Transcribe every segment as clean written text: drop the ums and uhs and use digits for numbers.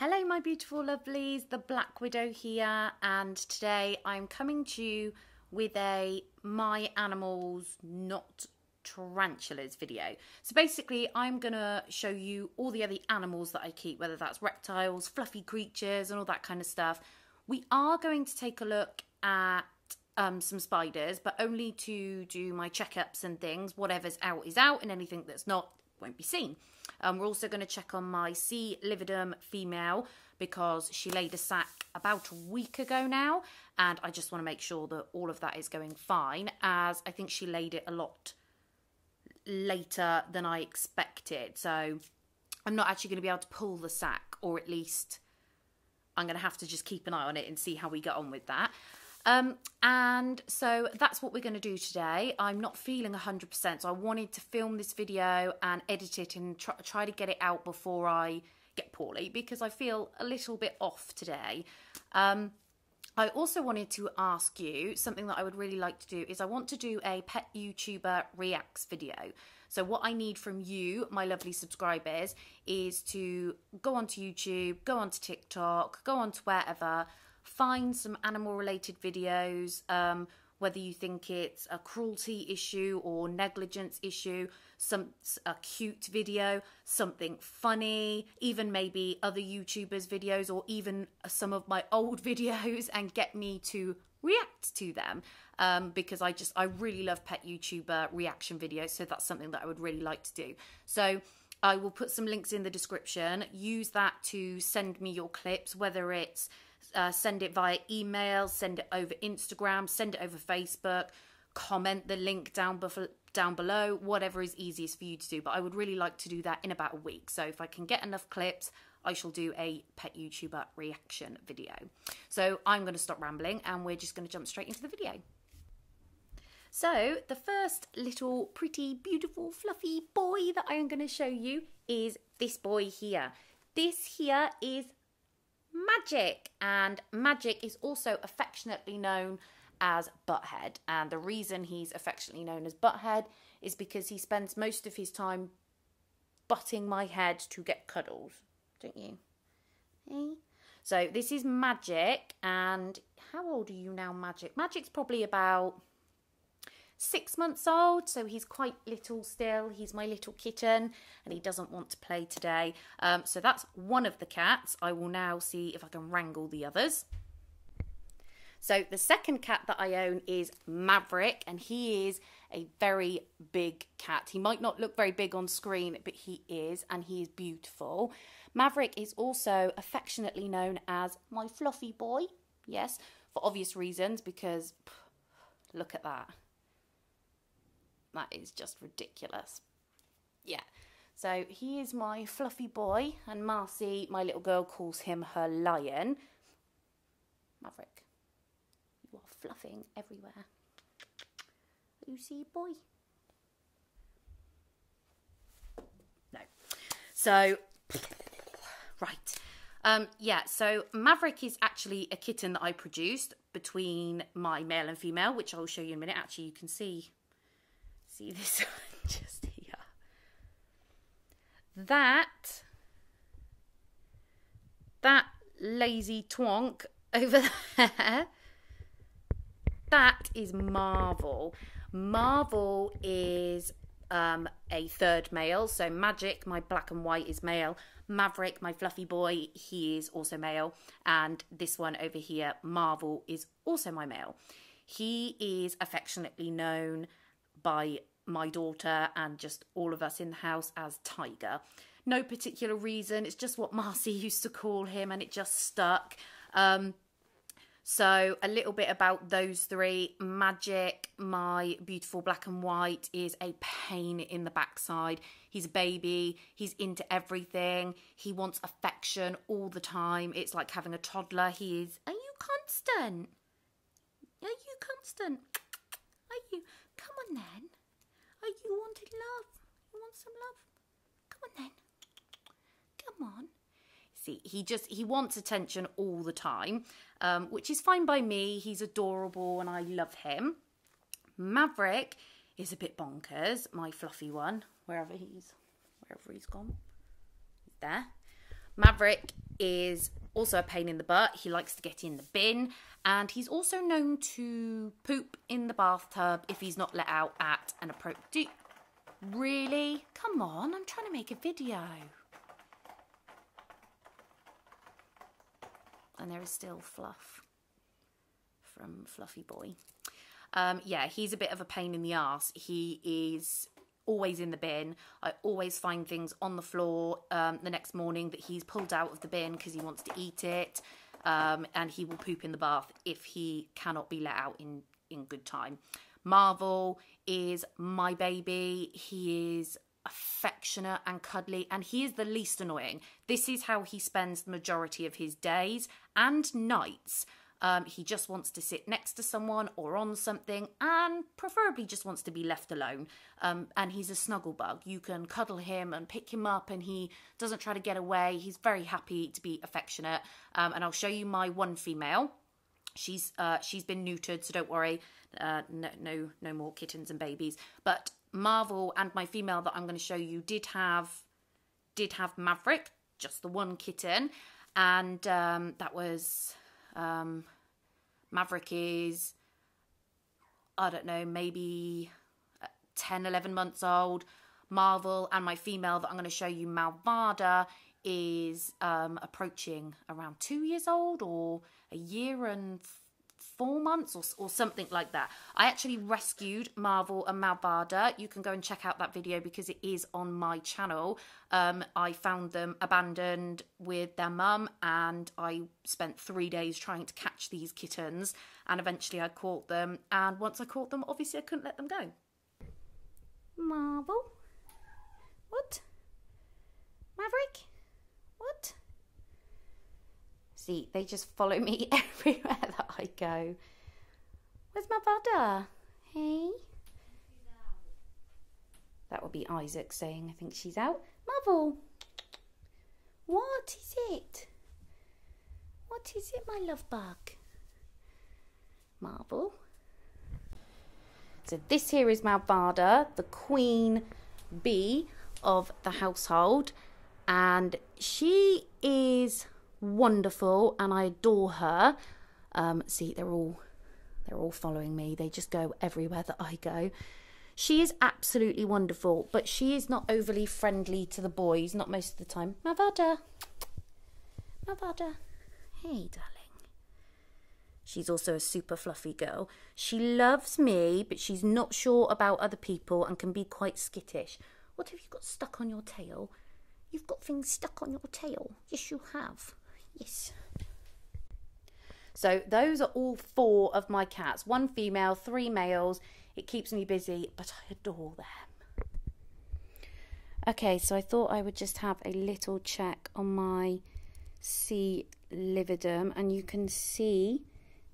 Hello my beautiful lovelies, the Black Widow here, and today I'm coming to you with a My Animals Not Tarantulas video. So basically I'm gonna show you all the other animals that I keep, whether that's reptiles, fluffy creatures and all that kind of stuff. We are going to take a look at some spiders, but only to do my checkups and things. Whatever's out is out and anything that's not won't be seen. We're also going to check on my C. lividum female because she laid a sack about a week ago now, and I just want to make sure that all of that is going fine, as I think she laid it a lot later than I expected. So I'm not actually going to be able to pull the sack, or at least I'm going to have to just keep an eye on it and see how we get on with that. And so that's what we're going to do today. I'm not feeling 100%, so I wanted to film this video and edit it and try to get it out before I get poorly, because I feel a little bit off today. I also wanted to ask you something that I would really like to do is I want to do a pet YouTuber reacts video. So what I need from you, my lovely subscribers, is to go onto YouTube, go onto TikTok, go onto wherever, find some animal related videos, whether you think it's a cruelty issue or negligence issue, a cute video, something funny, even maybe other YouTubers videos or even some of my old videos, and get me to react to them, because I really love pet YouTuber reaction videos, so that's something that I would really like to do. So I will put some links in the description. Use that to send me your clips, whether it's send it via email, send it over Instagram, send it over Facebook, comment the link down below, whatever is easiest for you to do. But I would really like to do that in about a week. So if I can get enough clips, I shall do a pet YouTuber reaction video. So I'm going to stop rambling and we're just going to jump straight into the video. So the first little pretty, beautiful, fluffy boy that I am going to show you is this boy here. This here is Magic, and Magic is also affectionately known as Butthead, and the reason he's affectionately known as Butthead is because he spends most of his time butting my head to get cuddles, don't you? Hey. So this is Magic, and how old are you now, Magic? Magic's probably about 6 months old, so he's quite little still. He's my little kitten and he doesn't want to play today. So that's one of the cats. I will now see if I can wrangle the others. So the second cat that I own is Maverick, and he is a very big cat. He might not look very big on screen, but he is, and he is beautiful. Maverick is also affectionately known as my fluffy boy. Yes, for obvious reasons, because look at that. That is just ridiculous. Yeah. So he is my fluffy boy, and Marcy, my little girl, calls him her lion. Maverick, you are fluffing everywhere. You see, boy? No. So, right. Yeah, so Maverick is actually a kitten that I produced between my male and female, which I'll show you in a minute. Actually, you can see this one just here. That lazy twonk over there, that is Marvel. Marvel is a third male. So Magic, my black and white, is male. Maverick, my fluffy boy, he is also male. And this one over here, Marvel, is also my male. He is affectionately known by my daughter and just all of us in the house as Tiger. No particular reason, it's just what Marcy used to call him and it just stuck. So a little bit about those three. Magic, my beautiful black and white, is a pain in the backside. He's a baby, he's into everything, he wants affection all the time. It's like having a toddler. He is, are you constant? Are you constant? Are you? Come on then. Oh, you wanted love. You want some love? Come on then. Come on. See, he wants attention all the time, which is fine by me. He's adorable and I love him. Maverick is a bit bonkers, my fluffy one, wherever he's gone. He's there. Maverick is also a pain in the butt. He likes to get in the bin, and he's also known to poop in the bathtub if he's not let out at an appropriate... Really? Come on, I'm trying to make a video. And there is still fluff from Fluffy Boy. Yeah, he's a bit of a pain in the arse. He is always in the bin. I always find things on the floor the next morning that he's pulled out of the bin because he wants to eat it. And he will poop in the bath if he cannot be let out in good time. Marvel is my baby. He is affectionate and cuddly, and he is the least annoying. This is how he spends the majority of his days and nights. He just wants to sit next to someone or on something, and preferably just wants to be left alone. And he's a snuggle bug. You can cuddle him and pick him up, and he doesn't try to get away. He's very happy to be affectionate. And I'll show you my one female. She's been neutered, so don't worry. No more kittens and babies. But Marvel and my female that I'm going to show you did have Maverick, just the one kitten, and that was Maverick is, I don't know, maybe 10, 11 months old. Marvel and my female that I'm going to show you, Malvada, is approaching around 2 years old, or a year and 4 months, or something like that. I actually rescued Marvel and Malvada. You can go and check out that video because it is on my channel. I found them abandoned with their mum, and I spent 3 days trying to catch these kittens, and eventually I caught them. And once I caught them, obviously I couldn't let them go. Marvel? What? Maverick? What? See, they just follow me everywhere that I go. Where's my brother? Hey. That would be Isaac saying, I think she's out. Marvel! What is it? What is it, my love bug? Marvel. So this here is Malvada, the queen bee of the household. And she is wonderful, and I adore her. See, they're all following me. They just go everywhere that I go. She is absolutely wonderful, but she is not overly friendly to the boys, not most of the time. Malvada, Malvada, hey darling. She's also a super fluffy girl. She loves me, but she's not sure about other people and can be quite skittish. What have you got stuck on your tail? You've got things stuck on your tail. Yes, you have. Yes. So those are all four of my cats. One female, three males. It keeps me busy, but I adore them. Okay, so I thought I would just have a little check on my C. lividum, and you can see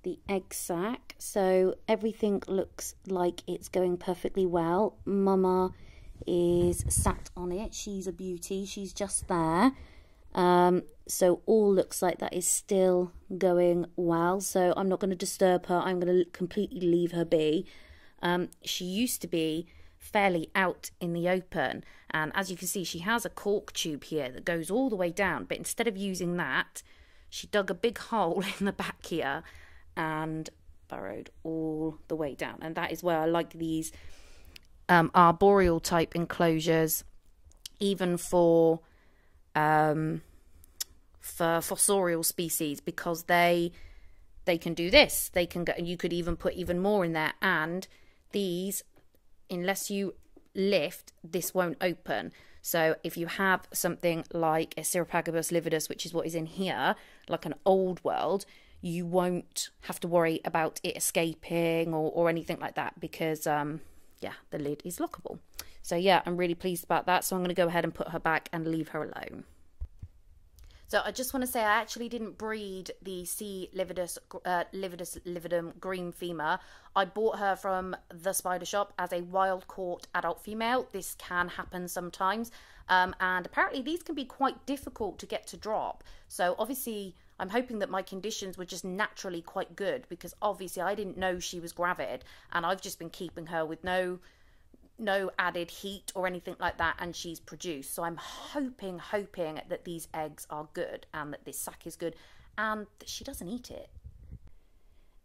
the egg sac. So everything looks like it's going perfectly well. Mama is sat on it. She's a beauty. She's just there. So all looks like that is still going well. So I'm not going to disturb her. I'm going to completely leave her be. She used to be fairly out in the open. And as you can see, she has a cork tube here that goes all the way down. But instead of using that, she dug a big hole in the back here and burrowed all the way down. And that is where I like these arboreal type enclosures, even for fossorial species, because they can do this. They can go, and you could even put even more in there. And these, unless you lift, this won't open. So if you have something like a Cyriopagopus lividus, which is what is in here, like an old world, you won't have to worry about it escaping or anything like that, because yeah, the lid is lockable. So yeah, I'm really pleased about that. So I'm going to go ahead and put her back and leave her alone. So I just want to say I actually didn't breed the C. lividus, lividum green femur. I bought her from the spider shop as a wild caught adult female. This can happen sometimes. And apparently these can be quite difficult to get to drop. So obviously I'm hoping that my conditions were just naturally quite good, because obviously I didn't know she was gravid, and I've just been keeping her with no no added heat or anything like that, and she's produced. So I'm hoping that these eggs are good and that this sack is good and that she doesn't eat it.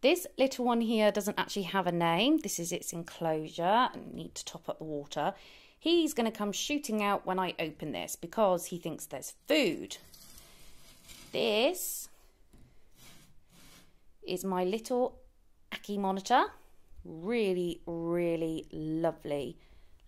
This little one here doesn't actually have a name. This is its enclosure, and I need to top up the water. He's going to come shooting out when I open this because he thinks there's food. This is my little Ackie monitor. Really, really lovely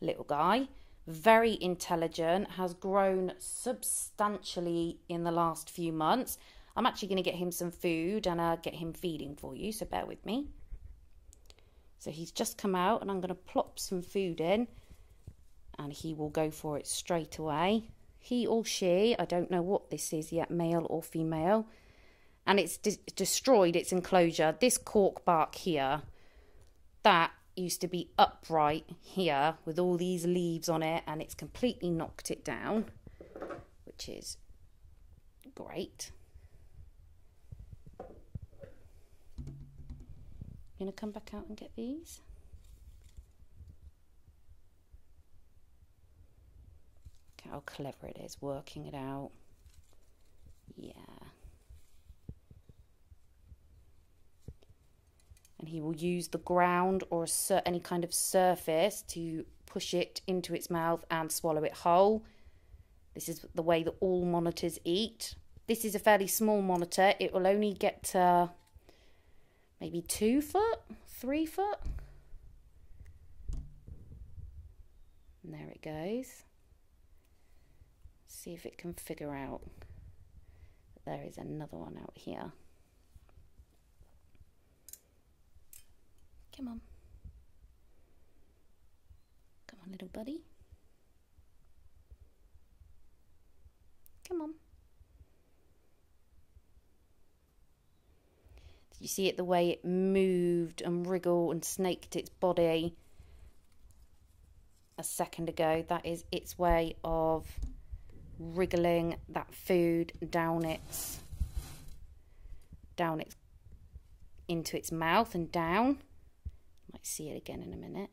little guy. Very intelligent, has grown substantially in the last few months. I'm actually going to get him some food and get him feeding for you, so bear with me. So he's just come out and I'm going to plop some food in. And he will go for it straight away. He or she, I don't know what this is yet, male or female. And it's destroyed its enclosure. This cork bark here, that used to be upright here with all these leaves on it, and it's completely knocked it down, which is great. I'm going to come back out and get these. How clever it is, working it out. Yeah. And he will use the ground or any kind of surface to push it into its mouth and swallow it whole. This is the way that all monitors eat. This is a fairly small monitor. It will only get to maybe 2 foot, 3 foot. And there it goes. See if it can figure out that there is another one out here. Come on. Come on, little buddy. Come on. Did you see it, the way it moved and wriggled and snaked its body a second ago? That is its way of wriggling that food down its into its mouth and down. Might see it again in a minute.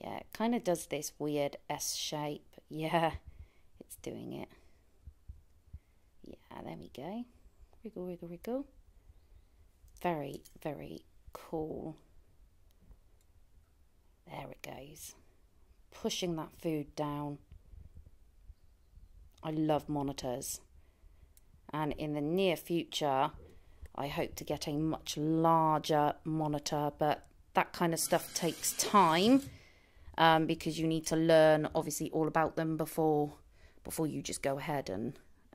Yeah, it kind of does this weird S shape. Yeah, it's doing it. Yeah, there we go. Wriggle, wriggle, wriggle. Very, very cool. There it goes. Pushing that food down. I love monitors, and in the near future I hope to get a much larger monitor, but that kind of stuff takes time because you need to learn obviously all about them before you just go ahead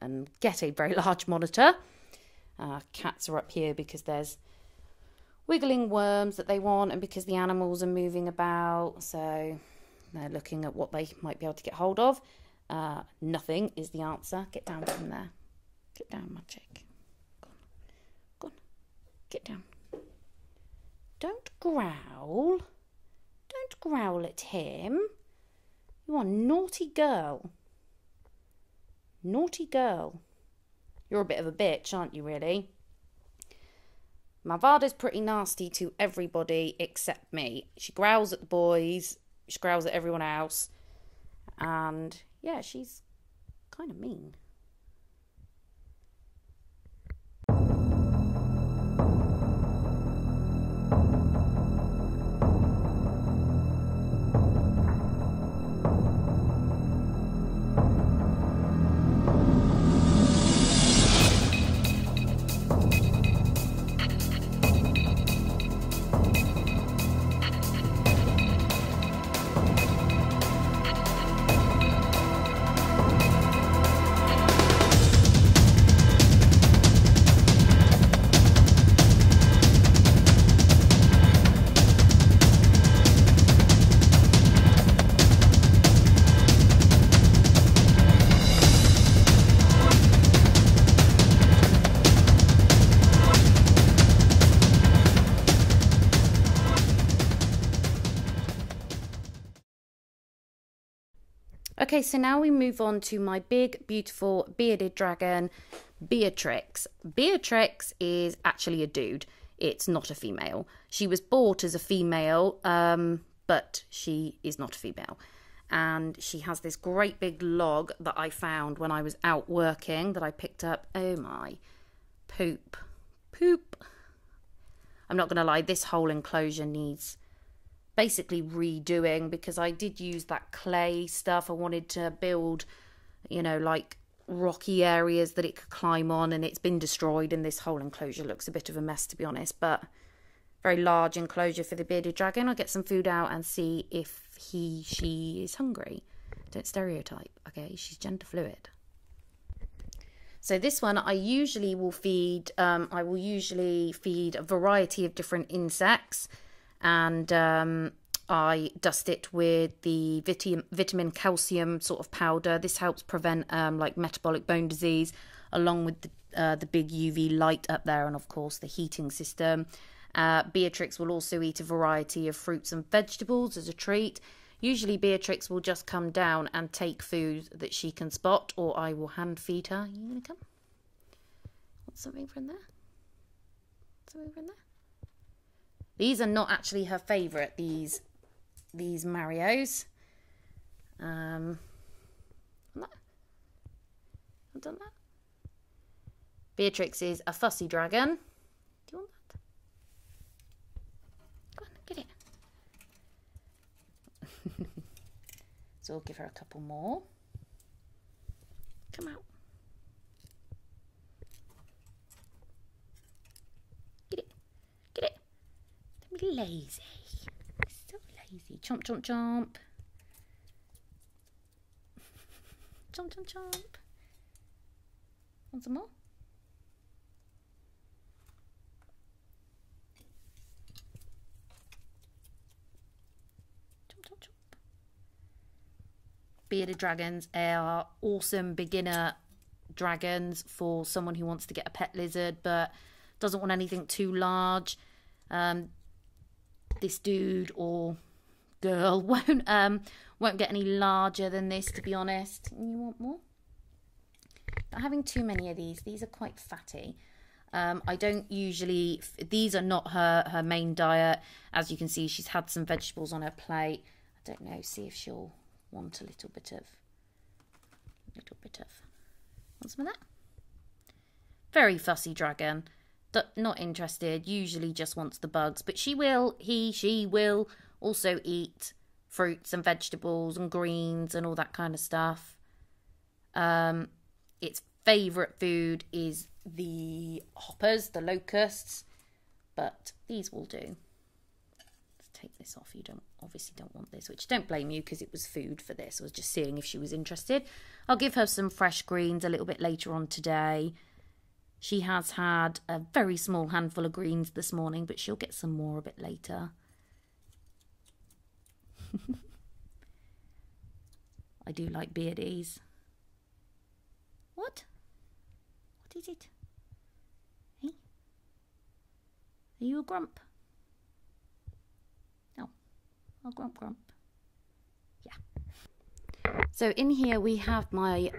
and get a very large monitor. Cats are up here because there's wiggling worms that they want, and because the animals are moving about, so they're looking at what they might be able to get hold of. Nothing is the answer. Get down from there. Get down, my chick. Go on. Go on. Get down. Don't growl. Don't growl at him. You are a naughty girl. Naughty girl. You're a bit of a bitch, aren't you, really? Malvada's pretty nasty to everybody except me. She growls at the boys. She growls at everyone else. And yeah, she's kind of mean. Okay, so now we move on to my big, beautiful, bearded dragon, Beatrix. Beatrix is actually a dude. It's not a female. She was bought as a female but she is not female. And she has this great big log that I found when I was out working that I picked up. Oh my, poop. I'm not going to lie, this whole enclosure needs basically redoing, because I did use that clay stuff. I wanted to build, you know, like rocky areas that it could climb on, and it's been destroyed, and this whole enclosure looks a bit of a mess, to be honest. But very large enclosure for the bearded dragon. I'll get some food out and see if she is hungry. Don't stereotype, okay? She's gender fluid. So this one I usually will feed, I will usually feed a variety of different insects, and I dust it with the vitamin calcium sort of powder. This helps prevent like metabolic bone disease, along with the big UV light up there, and of course the heating system. Beatrix will also eat a variety of fruits and vegetables as a treat. Usually Beatrix will just come down and take food that she can spot, or I will hand feed her. Are you going to come? Want something from there? Something from there? These are not actually her favourite, these Marios. I've done that. Beatrix is a fussy dragon. Do you want that? So we'll give her a couple more. Come out. Get it. Get it. Don't be lazy. So lazy. Chomp, chomp, chomp. Chomp, chomp, chomp. Want some more? Bearded dragons are awesome beginner dragons for someone who wants to get a pet lizard but doesn't want anything too large. This dude or girl won't get any larger than this, to be honest. You want more? Not having too many of these. These are quite fatty. I don't usually. These are not her main diet. As you can see, she's had some vegetables on her plate. I don't know. See if she'll want a little bit of. Want some of that? Very fussy dragon. Not interested. Usually just wants the bugs, but she will also eat fruits and vegetables and greens and all that kind of stuff. Its favourite food is the hoppers, the locusts, but these will do. Take this off. You obviously don't want this, which don't blame you, because it was food for this. I was just seeing if she was interested. I'll give her some fresh greens a little bit later on today. She has had a very small handful of greens this morning, but she'll get some more a bit later. I do like beardies. What? What is it? Hey? Are you a grump? Oh, grump, grump. Yeah. So in here we have my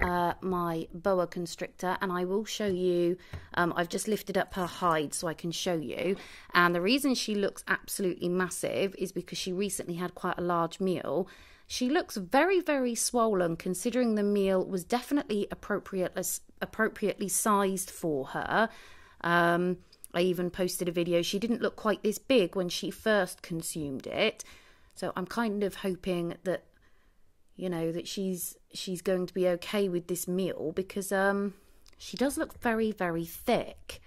my boa constrictor, and I will show you. I've just lifted up her hide so I can show you. And the reason she looks absolutely massive is because she recently had quite a large meal. She looks very, very swollen, considering the meal was definitely appropriately sized for her. I even posted a video. She didn't look quite this big when she first consumed it. So I'm kind of hoping that, you know, that she's going to be okay with this meal, because she does look very, very thick.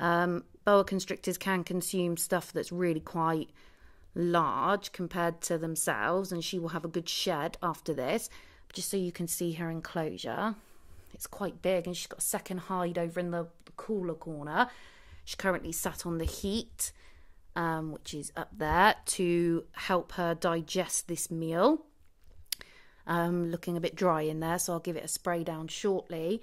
Boa constrictors can consume stuff that's really quite large compared to themselves, and she will have a good shed after this. But just so you can see her enclosure, it's quite big, and she's got a second hide over in the cooler corner. She's currently sat on the heat, which is up there, to help her digest this meal. Looking a bit dry in there, so I'll give it a spray down shortly.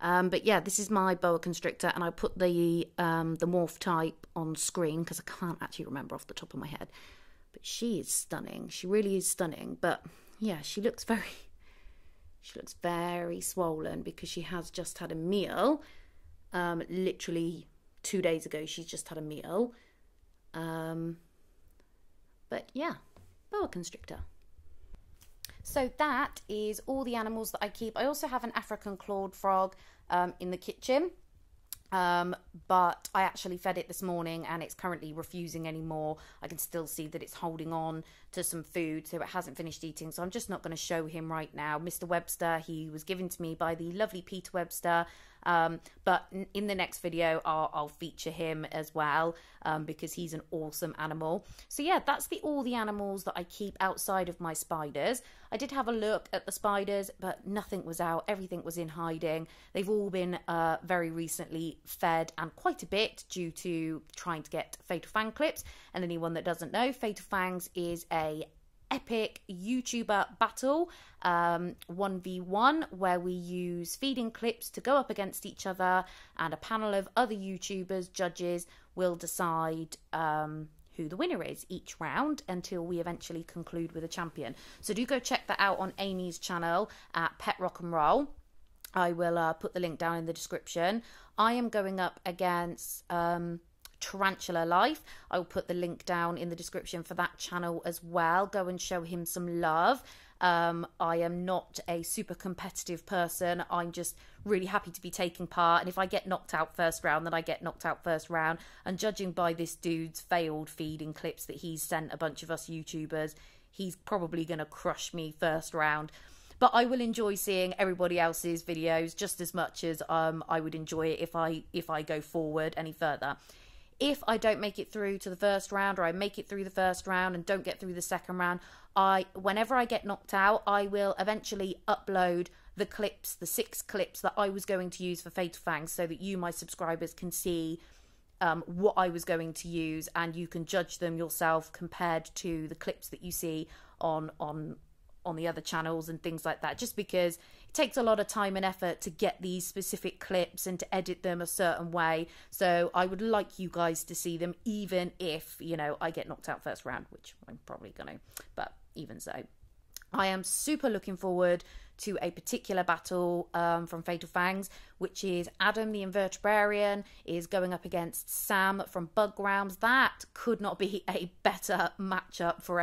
But yeah, this is my boa constrictor, and I put the morph type on screen because I can't actually remember off the top of my head. But she is stunning. She really is stunning. But yeah, she looks very swollen because she has just had a meal. Literally 2 days ago, she's just had a meal. But yeah, boa constrictor. So that is all the animals that I keep. I also have an African clawed frog in the kitchen, but I actually fed it this morning and it's currently refusing anymore. I can still see that it's holding on to some food, so it hasn't finished eating, so I'm just not going to show him right now. Mr. Webster, he was given to me by the lovely Peter Webster, but in the next video I'll feature him as well, because he's an awesome animal. So yeah, that's all the animals that I keep outside of my spiders. I did have a look at the spiders, but nothing was out. Everything was in hiding. They've all been very recently fed, and quite a bit, due to trying to get Fatal Fang clips. And anyone that doesn't know, Fatal Fangs is a epic YouTuber battle 1v1 where we use feeding clips to go up against each other, and a panel of other YouTubers, judges, will decide who the winner is each round until we eventually conclude with a champion. So do go check that out on Amy's channel at Pet Rock and Roll. I will put the link down in the description. I am going up against Tarantula Life. I'll put the link down in the description for that channel as well. Go and show him some love. I am not a super competitive person. I'm just really happy to be taking part, and if I get knocked out first round, then I get knocked out first round. And judging by this dude's failed feeding clips that he's sent a bunch of us YouTubers, he's probably gonna crush me first round. But I will enjoy seeing everybody else's videos just as much as I would enjoy it if I go forward any further. If I don't make it through to the first round, or I make it through the first round and don't get through the second round, whenever I get knocked out, I will eventually upload the clips, the 6 clips that I was going to use for Fatal Fangs, so that you, my subscribers, can see what I was going to use, and you can judge them yourself compared to the clips that you see on the other channels and things like that, just because it takes a lot of time and effort to get these specific clips and to edit them a certain way. So I would like you guys to see them, even if, you know, I get knocked out first round, which I'm probably gonna, but even so. I am super looking forward to a particular battle from Fatal Fangs, which is Adam the Invertebrarian is going up against Sam from Bug Grounds. That could not be a better matchup for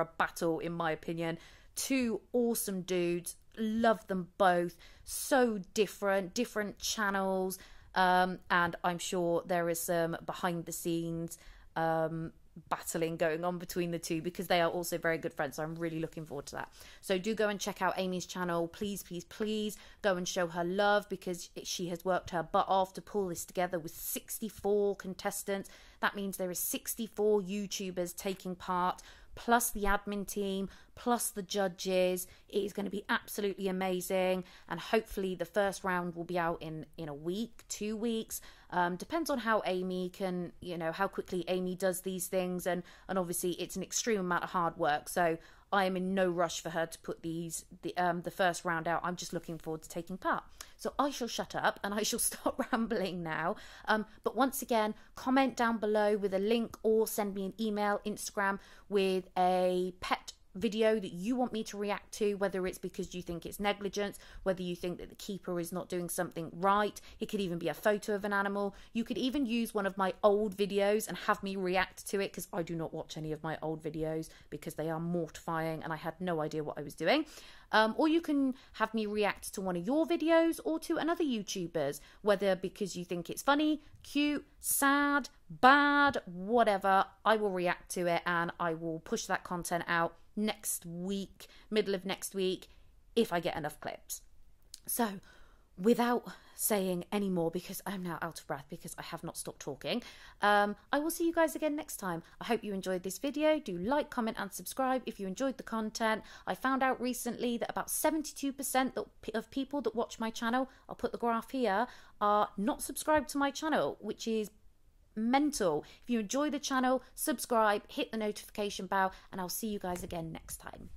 a battle, in my opinion. Two awesome dudes. Love them both. So different channels, and I'm sure there is some behind the scenes battling going on between the two, because they are also very good friends. So I'm really looking forward to that. So do go and check out Amy's channel. Please, please, please go and show her love, because she has worked her butt off to pull this together with 64 contestants. That means there is 64 YouTubers taking part, plus the admin team, plus the judges. It is going to be absolutely amazing, and hopefully the first round will be out in a week, 2 weeks. Depends on how Amy can, you know, how quickly Amy does these things, and obviously it's an extreme amount of hard work, so I am in no rush for her to put the first round out. I'm just looking forward to taking part. So I shall shut up and I shall start rambling now. But once again, comment down below with a link, or send me an email, Instagram, with a pet video that you want me to react to, whether it's because you think it's negligence, whether you think that the keeper is not doing something right. It could even be a photo of an animal. You could even use one of my old videos and have me react to it, because I do not watch any of my old videos, because they are mortifying and I had no idea what I was doing. Or you can have me react to one of your videos, or to another YouTuber's, whether because you think it's funny, cute, sad, bad, whatever. I will react to it, and I will push that content out next week, middle of next week, if I get enough clips. So without saying any more, because I'm now out of breath because I have not stopped talking, I will see you guys again next time. I hope you enjoyed this video. Do like, comment and subscribe if you enjoyed the content. I found out recently that about 72% of people that watch my channel, I'll put the graph here, are not subscribed to my channel, which is mental. If you enjoy the channel, subscribe, hit the notification bell, and I'll see you guys again next time.